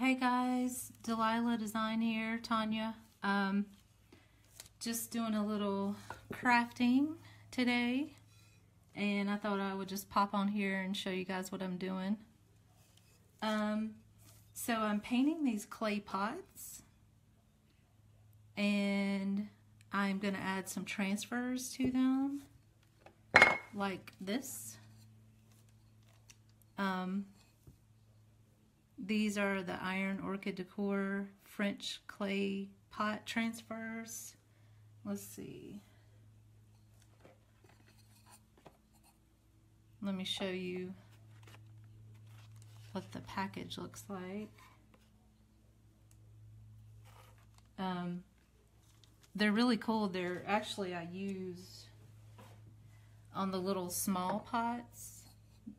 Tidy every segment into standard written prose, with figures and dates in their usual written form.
Hey guys, Delilah Design here, Tanya. Just doing a little crafting today, and I thought I would just pop on here and show you guys what I'm doing. So I'm painting these clay pots, and I'm going to add some transfers to them, like this. These are the Iron Orchid Decor French clay pot transfers. Let's see. Let me show you what the package looks like. They're really cool. They're actually, I use on the little small pots,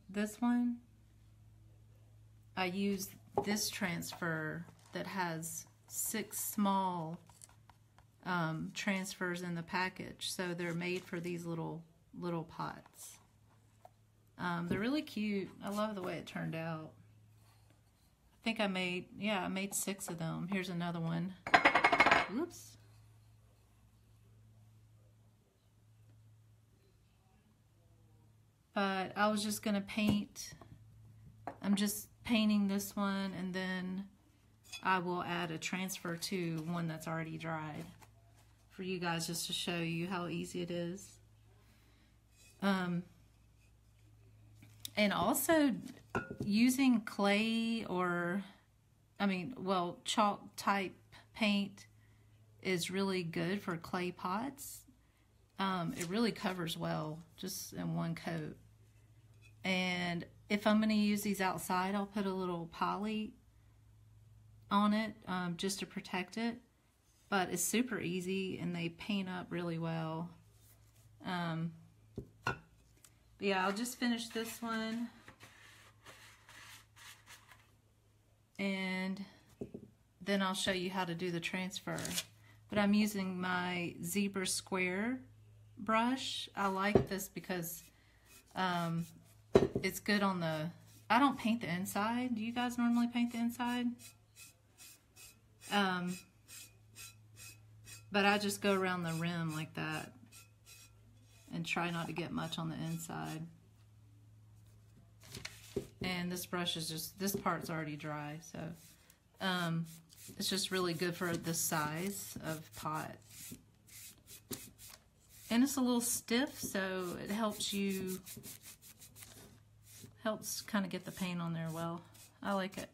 this one. I use this transfer that has 6 small transfers in the package, so they're made for these little pots. They're really cute. I love the way it turned out. I think I made, yeah, I made 6 of them. Here's another one. Oops. But I was just gonna paint. I'm just painting this one, and then I will add a transfer to one that's already dried for you guys, just to show you how easy it is. And also using clay, or chalk type paint is really good for clay pots. It really covers well just in one coat. And if I'm going to use these outside, I'll put a little poly on it just to protect it. But it's super easy, and they paint up really well. Yeah, I'll just finish this one. And then I'll show you how to do the transfer. But I'm using my zebra square brush. I like this because it's good on the, I don't paint the inside. Do you guys normally paint the inside? But I just go around the rim like that and try not to get much on the inside. And this brush is just, this part's already dry, so it's just really good for the size of pot. And it's a little stiff, so it helps you, helps kind of get the paint on there well. I like it.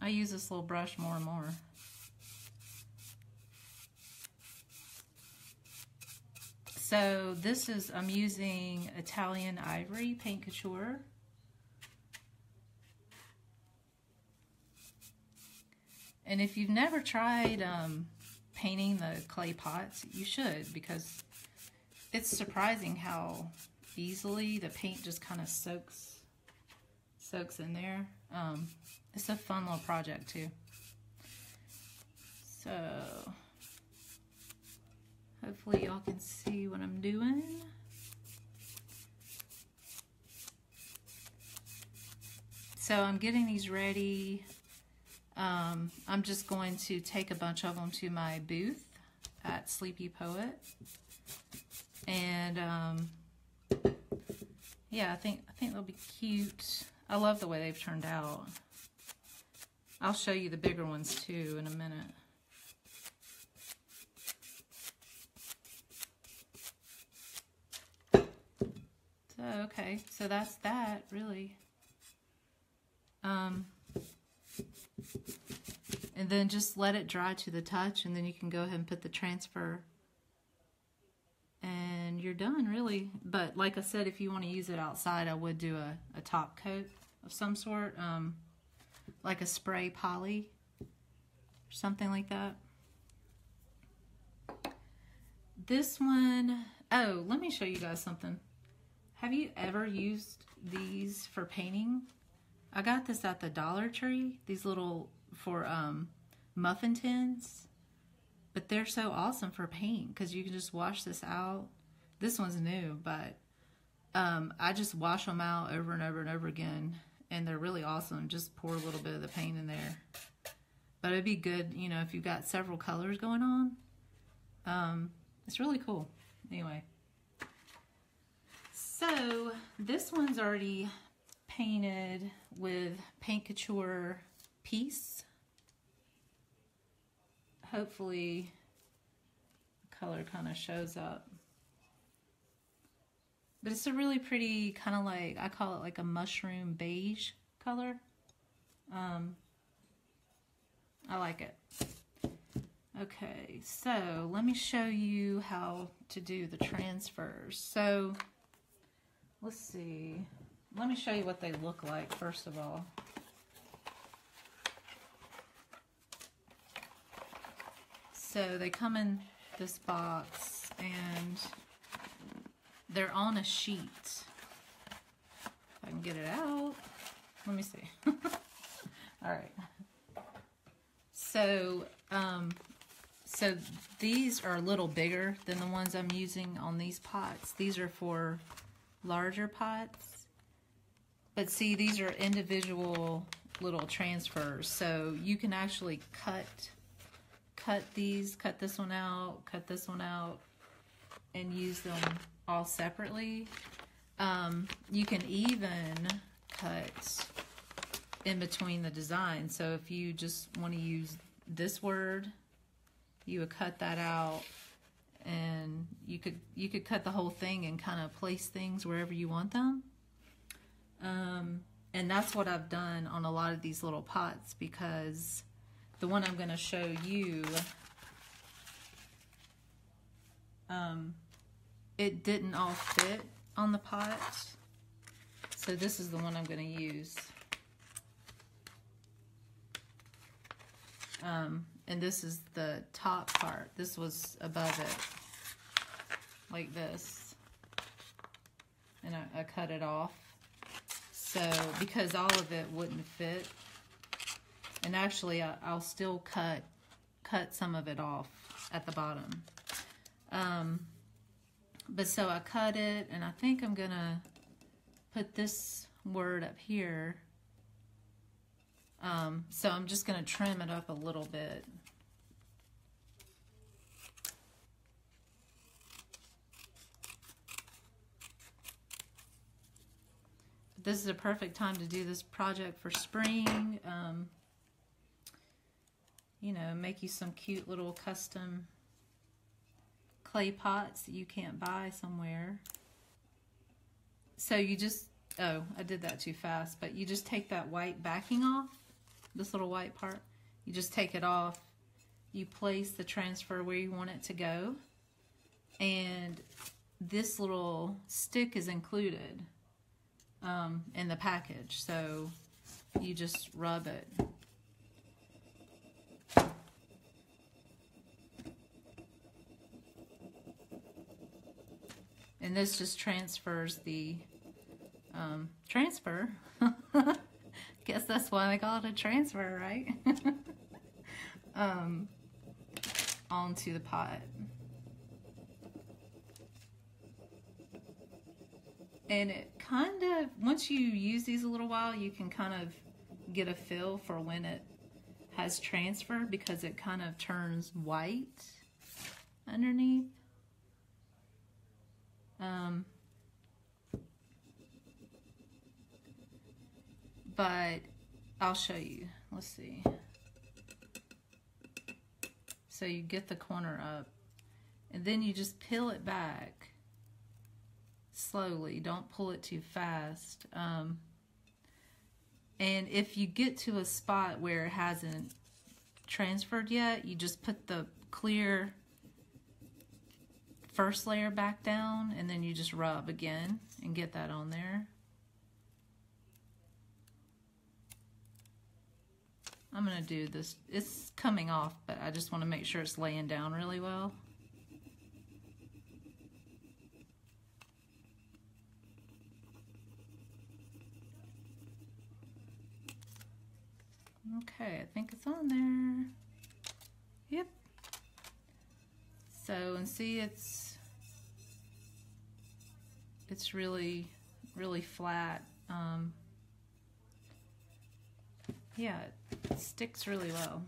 I use this little brush more and more. So this is, I'm using Italian Ivory Paint Couture. And if you've never tried painting the clay pots, you should, because it's surprising how easily the paint just kind of soaks in there. It's a fun little project too. So hopefully y'all can see what I'm doing. So I'm getting these ready. I'm just going to take a bunch of them to my booth at Sleepy Poet, and yeah, I think they'll be cute. I love the way they've turned out. I'll show you the bigger ones too in a minute. So, okay, so that's that, really. And then just let it dry to the touch, and then you can go ahead and put the transfer, and you're done, really. But like I said, if you want to use it outside, I would do a top coat of some sort, like a spray poly or something like that. This one, oh, let me show you guys something. Have you ever used these for painting? I got this at the Dollar Tree, these little, for muffin tins. But they're so awesome for paint, because you can just wash this out. This one's new, but I just wash them out over and over and over again, and they're really awesome. Just pour a little bit of the paint in there. But it'd be good, you know, if you've got several colors going on. It's really cool. Anyway. So this one's already painted with Paint Couture Peace. Hopefully the color kind of shows up. But it's a really pretty kind of like, I call it like a mushroom beige color. I like it. Okay, so let me show you how to do the transfers. So let's see. Let me show you what they look like first of all. So they come in this box and they're on a sheet. If I can get it out. Let me see. All right. So, so these are a little bigger than the ones I'm using on these pots. These are for larger pots. But see, these are individual little transfers. So you can actually cut these, cut this one out, cut this one out, and use them all separately. You can even cut in between the design. So if you just want to use this word, you would cut that out, and you could cut the whole thing and kind of place things wherever you want them. And that's what I've done on a lot of these little pots, because the one I'm going to show you, it didn't all fit on the pot. So this is the one I'm going to use. And this is the top part. This was above it, like this. And I cut it off. So, because all of it wouldn't fit. And actually, I'll still cut some of it off at the bottom. But so I cut it, and I think I'm gonna put this word up here. So I'm just going to trim it up a little bit. This is a perfect time to do this project for spring. You know, make you some cute little custom clay pots that you can't buy somewhere. So you just, oh, I did that too fast, but you just take that white backing off. This little white part, you just take it off, you place the transfer where you want it to go, and this little stick is included in the package, so you just rub it. And this just transfers the transfer. Guess that's why they call it a transfer, right? Onto the pot. And it kind of, once you use these a little while, you can kind of get a feel for when it has transferred, because it kind of turns white underneath. But I'll show you. Let's see. So you get the corner up, and then you just peel it back slowly. Don't pull it too fast. And if you get to a spot where it hasn't transferred yet, you just put the clear first layer back down, and then you just rub again and get that on there. I'm going to do this. It's coming off, but I just want to make sure it's laying down really well. Okay, I think it's on there. Yep. So, and see, it's really, really flat. yeah, it sticks really well.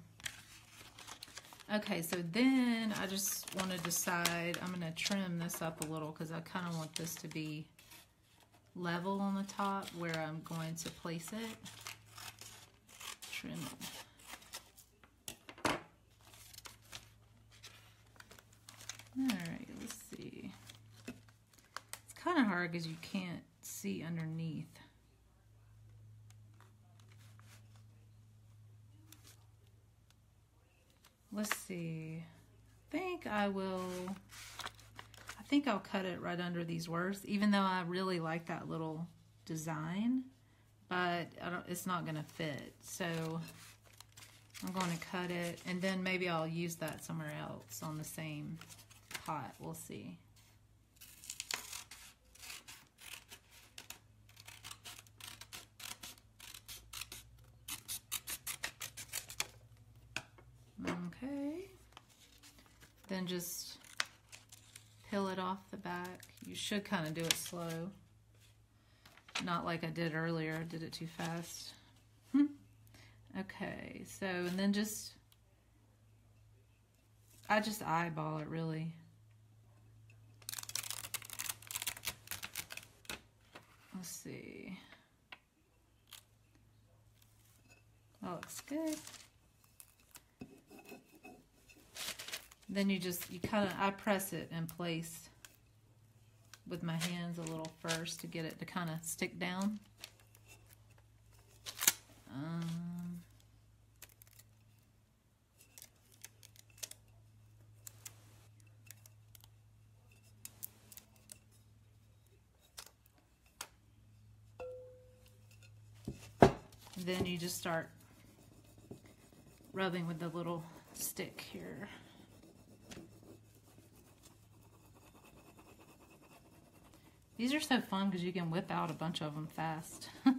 Okay, so then I just want to decide, I'm going to trim this up a little because I kind of want this to be level on the top where I'm going to place it. Trim it. All right, let's see. It's kind of hard because you can't see underneath. Let's see. I think I'll cut it right under these words, even though I really like that little design, but it's not going to fit. So I'm going to cut it, and then maybe I'll use that somewhere else on the same pot. We'll see. Okay. Then just peel it off the back. You should kind of do it slow. Not like I did earlier. I did it too fast. Okay. So, and then just, I just eyeball it really. Let's see. That looks good. Then you just, you kind of, I press it in place with my hands a little first to get it to kind of stick down. Then you just start rubbing with the little stick here. These are so fun because you can whip out a bunch of them fast. I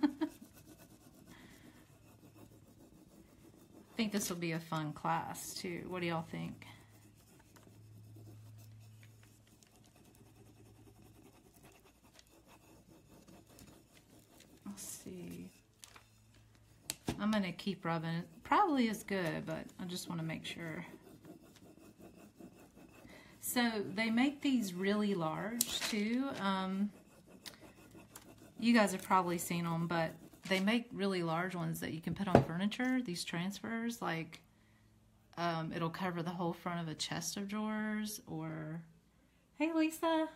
think this will be a fun class too. What do y'all think? Let's see. I'm going to keep rubbing it. Probably is good, but I just want to make sure. So they make these really large too. You guys have probably seen them, but they make really large ones that you can put on furniture, these transfers, like it'll cover the whole front of a chest of drawers, or, hey Lisa,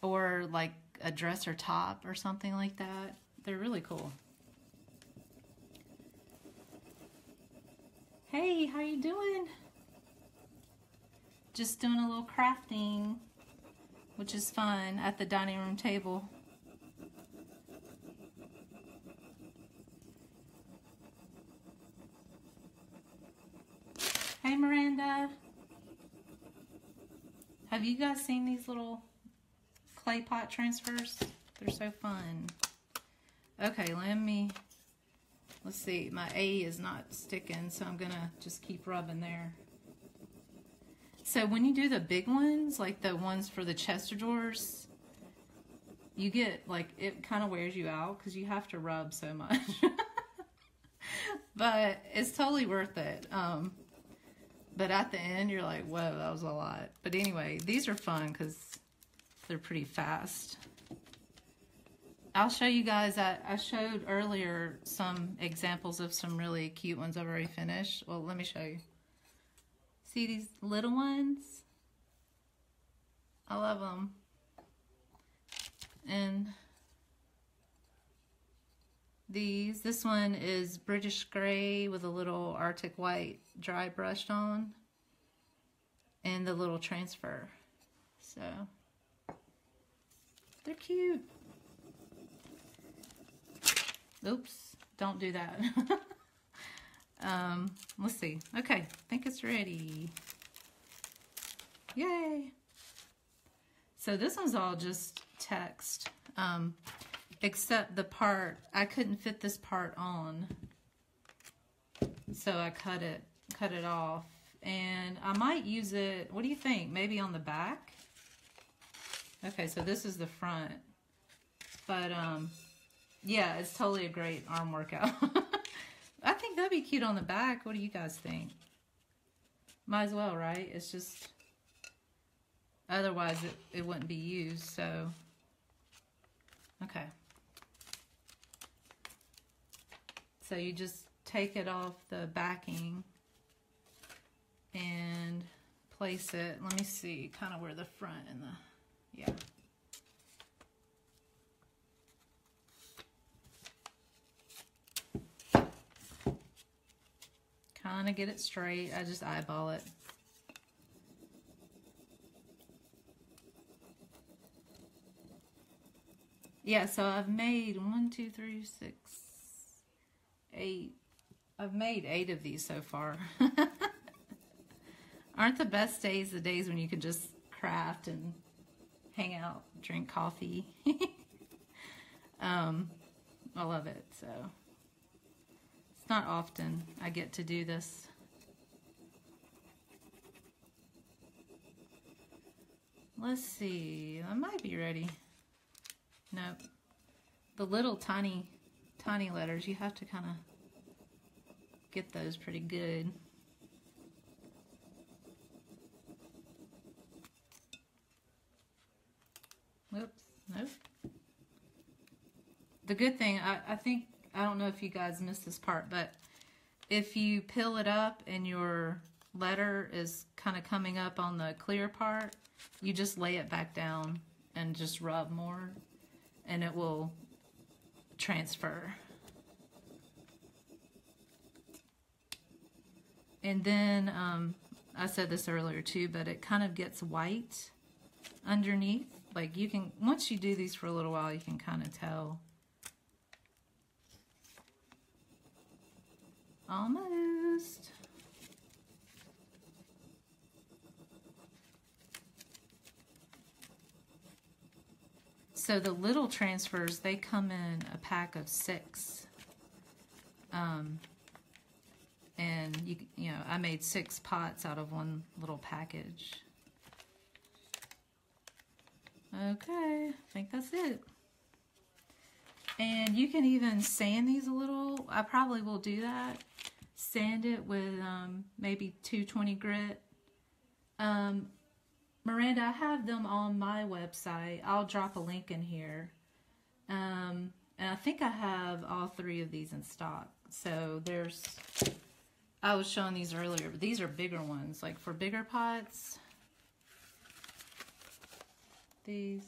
or like a dresser top or something like that. They're really cool. Hey, how you doing? Just doing a little crafting, which is fun, at the dining room table. Hey Miranda. Have you guys seen these little clay pot transfers? They're so fun. Okay, let's see, my A is not sticking, so I'm gonna just keep rubbing there. So when you do the big ones, like the ones for the chest of drawers, you get, like, it kind of wears you out because you have to rub so much. But it's totally worth it. But at the end, you're like, whoa, that was a lot. But anyway, these are fun because they're pretty fast. I'll show you guys, I showed earlier some examples of some really cute ones I've already finished. Well, let me show you. See these little ones? I love them. And these, this one is British gray with a little Arctic white dry brushed on, and the little transfer. So they're cute. Oops, don't do that. Let's see. Okay, I think it's ready. Yay! So this one's all just text, except the part, I couldn't fit this part on, so I cut it off, and I might use it, what do you think, maybe on the back? Okay, so this is the front, but Yeah, it's totally a great arm workout. I think that'd be cute on the back. What do you guys think? Might as well, right? It's just, otherwise it wouldn't be used, so. Okay. So you just take it off the backing and place it. Let me see kind of where the front and the, yeah. Kind of get it straight. I just eyeball it. Yeah, so I've made 1, 2, 3, 6, 8. I've made 8 of these so far. Aren't the best days the days when you can just craft and hang out, drink coffee? I love it, so. Not often I get to do this. Let's see, I might be ready. Nope. The little tiny letters, you have to kind of get those pretty good. Whoops, nope. The good thing, I think, I don't know if you guys missed this part, but if you peel it up and your letter is kind of coming up on the clear part, you just lay it back down and just rub more, and it will transfer. And then, I said this earlier too, but it kind of gets white underneath. Like you can, once you do these for a little while, you can kind of tell. Almost. So the little transfers, they come in a pack of 6. And you know, I made 6 pots out of one little package. Okay, I think that's it. And you can even sand these a little. I probably will do that. Sand it with maybe 220 grit. Miranda, I have them on my website. I'll drop a link in here. And I think I have all 3 of these in stock. So there's, I was showing these earlier, but these are bigger ones, like for bigger pots. These.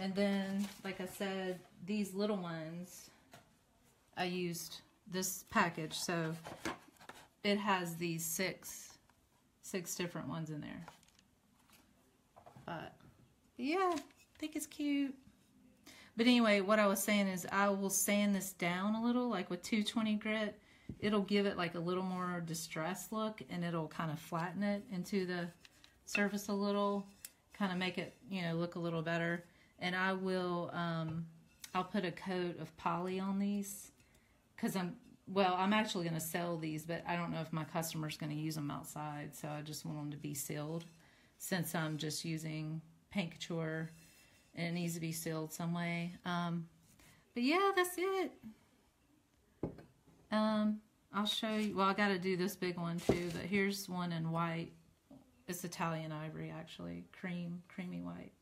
And then, like I said, these little ones, I used this package, so it has these six different ones in there. But yeah, I think it's cute. But anyway, what I was saying is I will sand this down a little, like with 220 grit. It'll give it like a little more distressed look, and it'll kind of flatten it into the surface a little. Kind of make it, you know, look a little better. And I will, I'll put a coat of poly on these because I'm actually going to sell these, but I don't know if my customer's going to use them outside, so I just want them to be sealed since I'm just using Paint Couture and it needs to be sealed some way. But yeah, that's it. I'll show you, well, I got to do this big one too, but here's one in white. It's Italian Ivory, actually. Creamy white.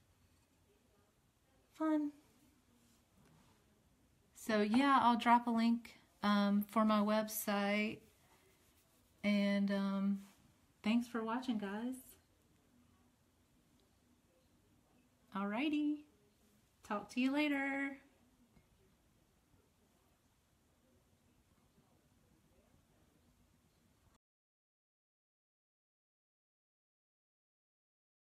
Fun. So, yeah, I'll drop a link for my website. And thanks for watching, guys. Alrighty. Talk to you later.